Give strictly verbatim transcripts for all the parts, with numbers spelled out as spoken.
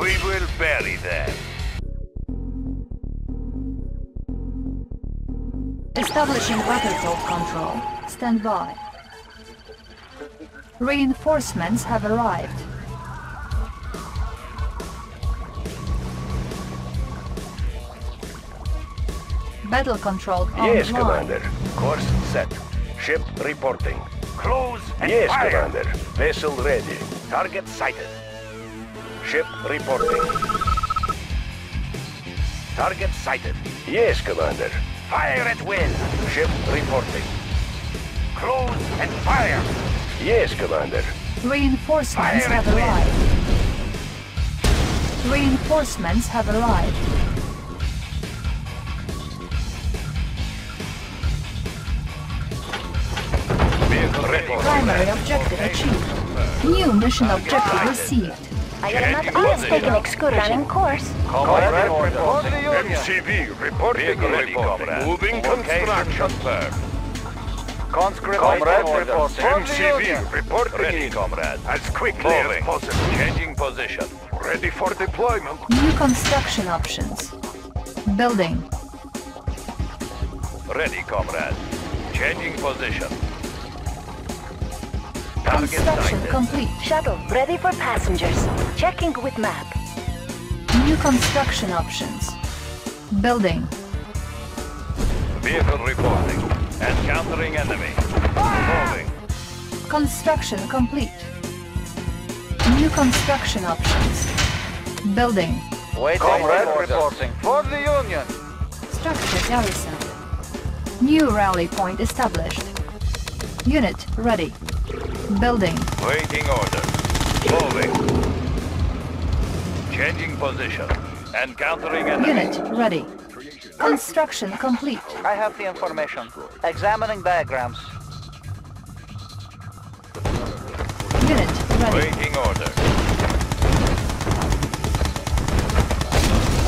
We will bury them. Establishing weathercock control. Stand by. Reinforcements have arrived. Battle control online. Yes, Commander. Course set. Ship reporting. Close and yes, fire. Commander. Vessel ready. Target sighted. Ship reporting. Target sighted. Yes, Commander. Fire at will. Ship reporting. Close and fire. Yes, Commander. Reinforcements fire have arrived. Reinforcements have arrived. Primary objective achieved. New mission objective received. I am not always taking excursion course. Comrade reporting. M C V reporting. Moving construction firm. Comrade reporting. M C V reporting. Ready, comrade. As quickly as possible. Changing position. Ready for deployment. New construction options. Building. Ready, comrade. Changing position. Construction complete. Shuttle ready for passengers. Checking with map. New construction options. Building. Vehicle reporting. Encountering enemy. Moving. Construction complete. New construction options. Building. Waiting for reporting. For the Union. Structure garrison. New rally point established. Unit ready. Building. Waiting order. Moving. Changing position. Encountering enemy. Unit ready. Construction complete. I have the information. Examining diagrams. Unit ready. Waiting order.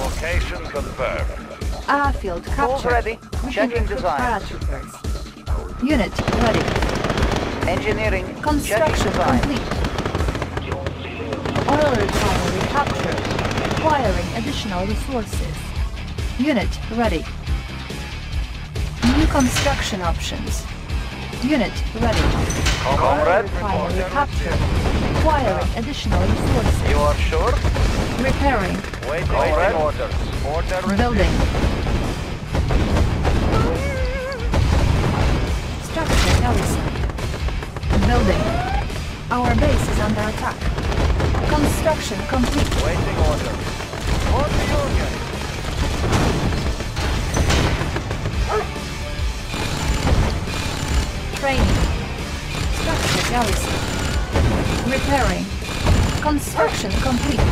Location confirmed. Airfield captured. Tools ready. Checking design. Unit ready. Engineering. Construction complete. Oil refinery captured. Acquiring additional resources. Unit ready. New construction options. Unit ready. Comrade. Refinery captured. Acquiring additional resources. You are sure? Repairing. Wait, waiting orders. Order. Building. Structure garrison. Building. Our base is under attack. Construction complete. Waiting order. For the Union. Training. Structure garrison. Repairing. Construction complete.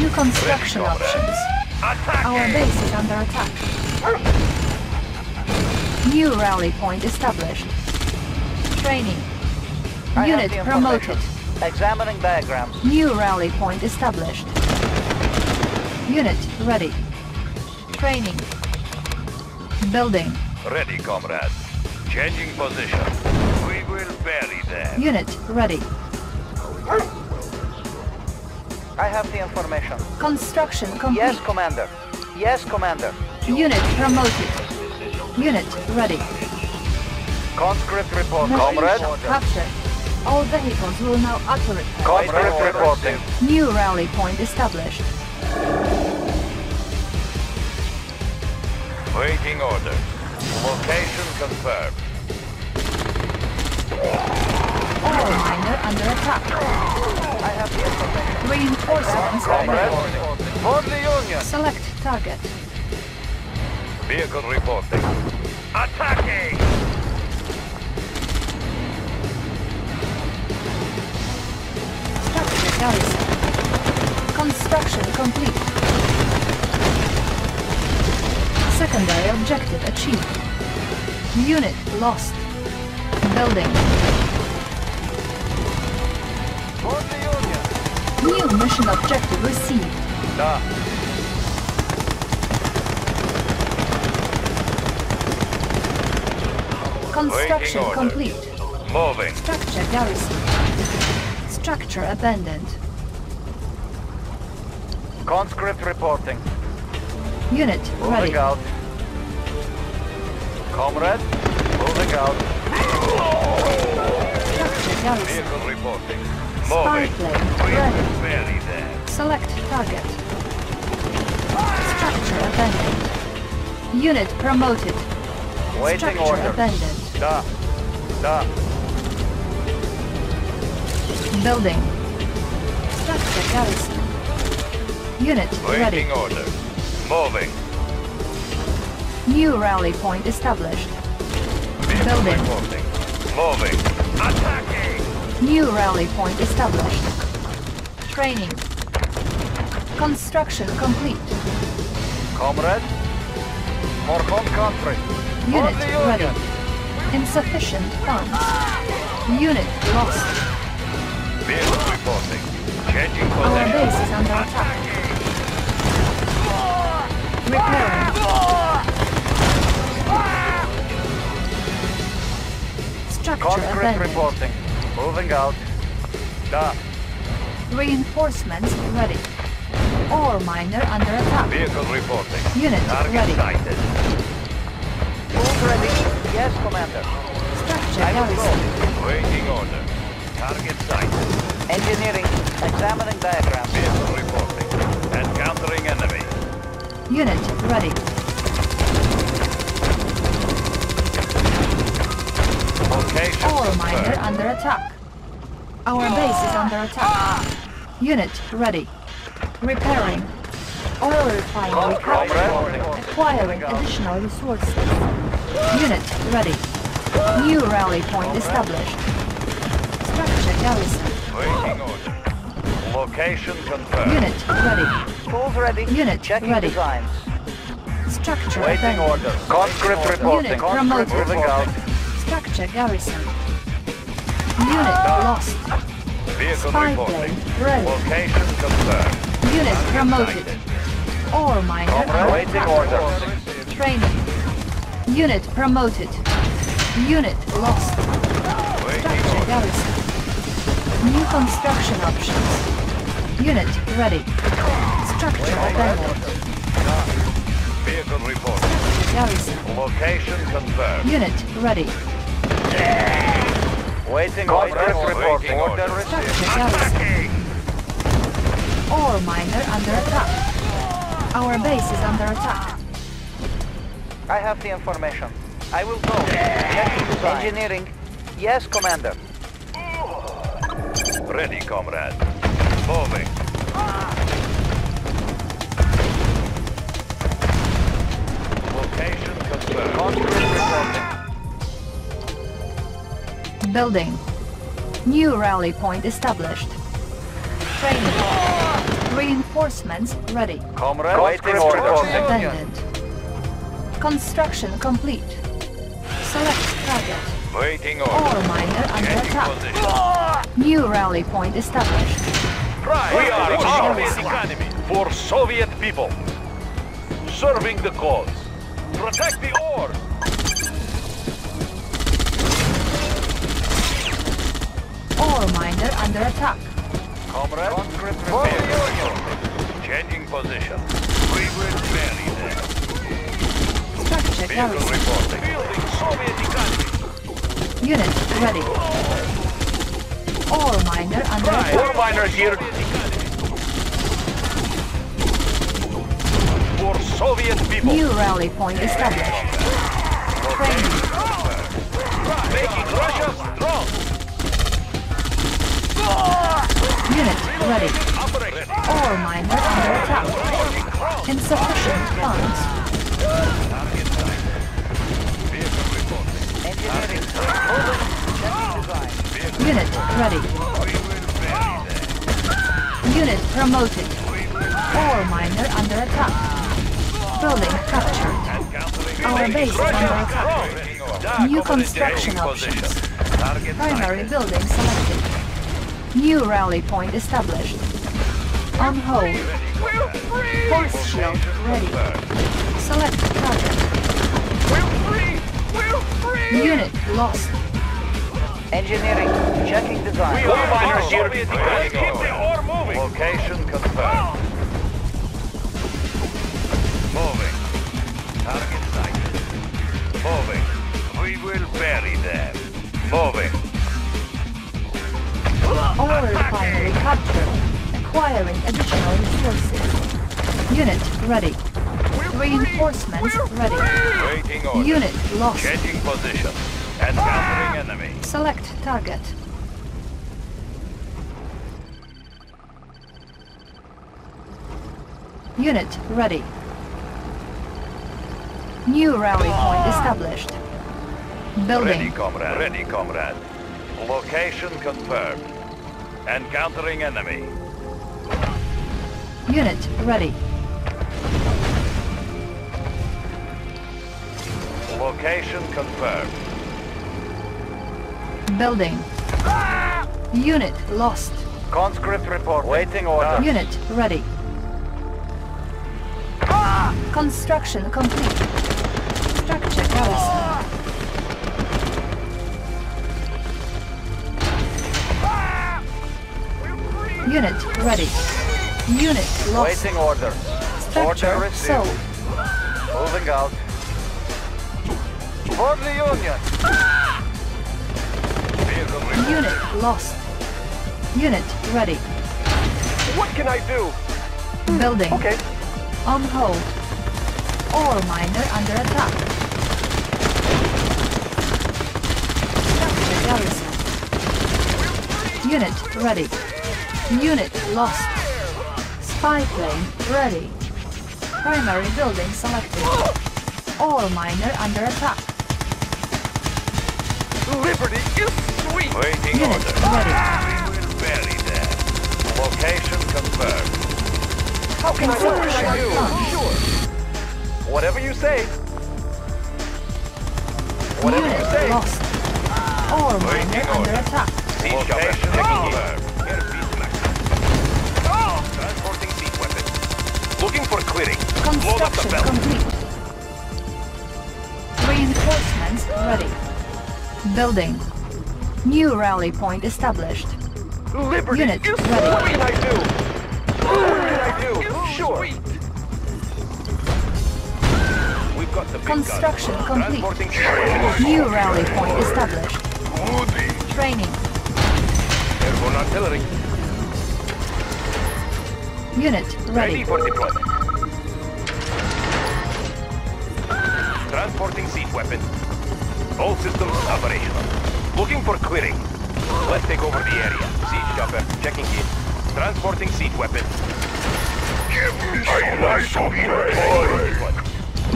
New construction options. Attacking. Our base is under attack. New rally point established. Training. Unit promoted. Examining diagrams. New rally point established. Unit ready. Training. Building. Ready, comrade. Changing position. We will bury them. Unit ready. I have the information. Construction complete. Yes, commander. Yes, commander. Unit promoted. Unit ready. Conscript report, comrade. Capture. All vehicles will now operate. Conscript reporting. New rally point established. Waiting order. Location confirmed. Oil miner under attack. I have the information. Reinforcements ready. For the Union. Select target. Vehicle reporting. Attacking. Garrison. Construction complete. Secondary objective achieved. Unit lost. Building. For the Union. New mission objective received. Da. Construction complete. Moving. Structure garrison. Structure abandoned. Conscript reporting. Unit moving ready. Out. Comrade, moving out. Vehicle reporting. Moving. Ready. Ready. Select target. Structure abandoned. Unit promoted. Waiting Structure order. abandoned. Da. Da. Building. Structure garrison. Unit Waiting ready. order. Moving. New rally point established. Vehicle Building. Reporting. Moving. Attacking. New rally point established. Training. Construction complete. Comrade. For home country. Unit ready. Union. Insufficient funds. Unit lost. Vehicle reporting. Changing position. Our base is under attack. Repairing. Structure abandoned. Reporting. Moving out. Da. Reinforcements ready. Ore miner under attack. Vehicle reporting. Unit Target ready. Sighted. Move ready. Yes, Commander. Structure garrison. Waiting order. Target sighted. Engineering. Examining diagram. Vehicle reporting. Encountering enemy. Unit ready. Location All miner under attack. Our base is under attack. Unit ready. Repairing. Oil refinery captured. Acquiring additional resources. Unit ready. New rally point established. Structure garrison. Waiting order. Location confirmed. Unit ready. Tools ready. Unit Checking ready. Designs. Structure Waiting abandoned. order. Conscript Waiting reporting. Unit Conscript remote moving out. Structure garrison. Unit Stop. lost. Vehicle Spy reporting. Plane ready. Location confirmed. Unit Target promoted. Sighted. Ore miner. Comrade. Waiting order. Training. Unit promoted. Unit lost. Waiting Structure order. garrison. New construction options. Unit ready. Structure abandoned. Vehicle report. Garrison. Location confirmed. Unit ready. Yeah. Waiting Congress order. Report. Waiting order. Order. Structure garrison. Ore miner under attack. Our base is under attack. I have the information. I will go. Yeah. Engineering. Yes, Commander. Ready, Comrade. Moving. Building. New rally point established. Training. Reinforcements ready. Comrade, waiting order. Abandoned. Construction complete. Select target. Waiting order. Ore miner under attack. New rally point established. We are armed economy for Soviet people. Serving the cause. Protect the ore. Ore miner under attack. Comrade, changing position. We will bury them. Structure garrison. Reporting. Building Soviet economy. Unit ready. Ore miner under attack. Ore miner here. For Soviet people. New rally point established. Training. Making Russia strong. Unit ready. Ore miner under attack. Insufficient funds. Unit ready. Unit promoted. Ore miner under attack. Building captured. Our base is under attack. New construction options. Primary building selected. New rally point established. On hold. Force shield ready. Select target. Unit lost. Engineering. Checking design. Location confirmed. Acquiring additional resources. Unit ready. Reinforcements ready. Waiting order. Unit lost. Changing position. Encountering enemy. Select target. Unit ready. New rally point established. Building. Ready, comrade. Ready, comrade. Location confirmed. Encountering enemy. Unit ready. Location confirmed. Building. Ah! Unit lost. Conscript report. Waiting order. Unit ready. Ah! Construction complete. Structure garrison. Unit ready. Unit lost. Waiting order. Structure order received. Sold. Moving out. For the Union. Ah! Unit lost. Unit ready. What can I do? Building. Okay. On hold. Ore miner under attack. Structure garrison. Unit ready. Unit lost. Spy plane ready. Primary building selected. Ore miner under attack. Liberty is sweet. Waiting Unit order. Ready. Ah! We will bury them. Location confirmed. How can Construction I do? Sure. Whatever you say. Whatever Unit you say. Lost. Ore miner order. Under attack. Location confirmed. Looking for clearing. Construction complete. Reinforcements ready. Building. New rally point established. Liberty. Unit ready. What can I do? What can I do? Sure. We've got the big Construction gun. Complete. New rally point established. Woody. Training. Airborne artillery. Unit ready. Ready for deployment. Transporting siege weapon. All systems operational. Looking for clearing. Let's take over the area. Siege chopper checking in. Transporting siege weapon. Give me some nice break.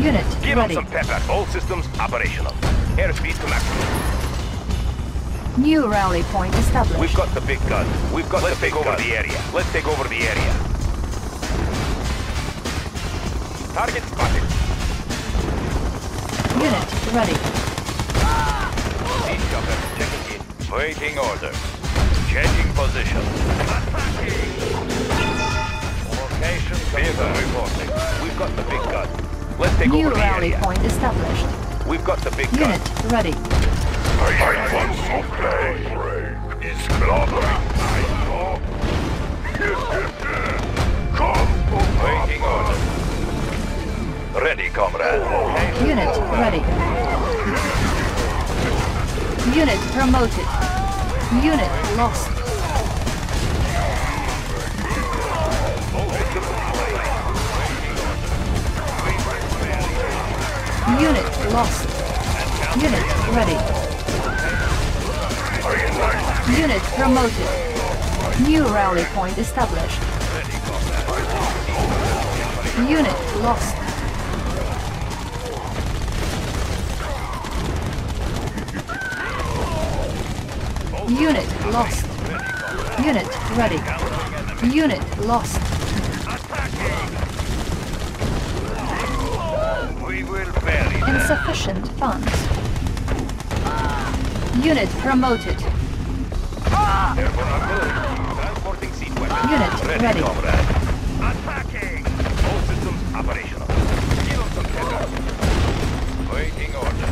Unit Give ready. Give us some pepper. All systems operational. Airspeed to maximum. New rally point established. We've got the big gun. We've got Let's the big gun. Let's take over the area. Let's take over the area. Target spotted. Unit ready. Siege chopper checking in. Waiting order. Changing position. Attacking. Location confirmed. Reporting. We've got the big gun. Let's take New over the area. New rally point established. We've got the big gun. Unit ready. I, I want to play. It's clobbering. I know. Come. Waiting order. Ready, comrade. Unit ready. Unit promoted. Unit lost. Unit lost. Unit ready. Unit promoted. New rally point established. Unit lost. Unit lost. Unit ready. Unit lost. We will bury them. Insufficient funds. Unit promoted. Unit ready. Attacking. All systems operational. Waiting order.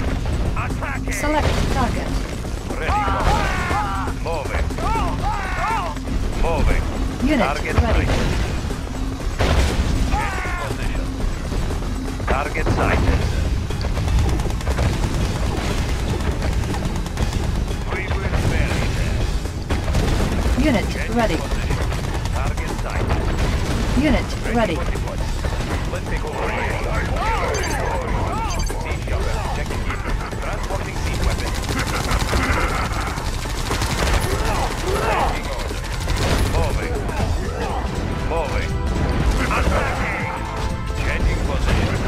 Attacking. Select target. Ready. Moving. Moving. Unit Target ready. Position. Target sighted. We will bury them. Unit Change ready. Position. Target inside. Unit ready. Let's take over. Siege chopper checking in. Transporting siege weapon. Moving. Moving. Attacking. Changing position.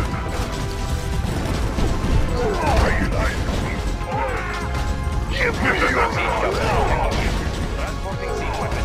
Siege chopper transporting siege weapon.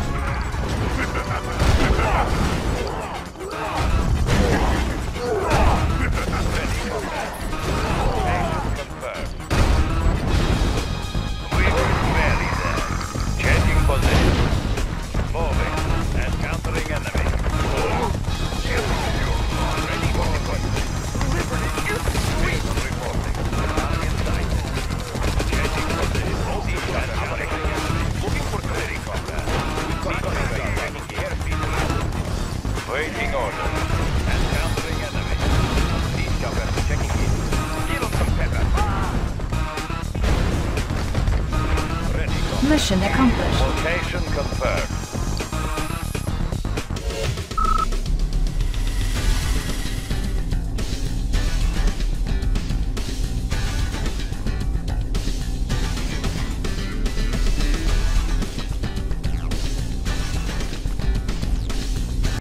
Mission accomplished. Location confirmed.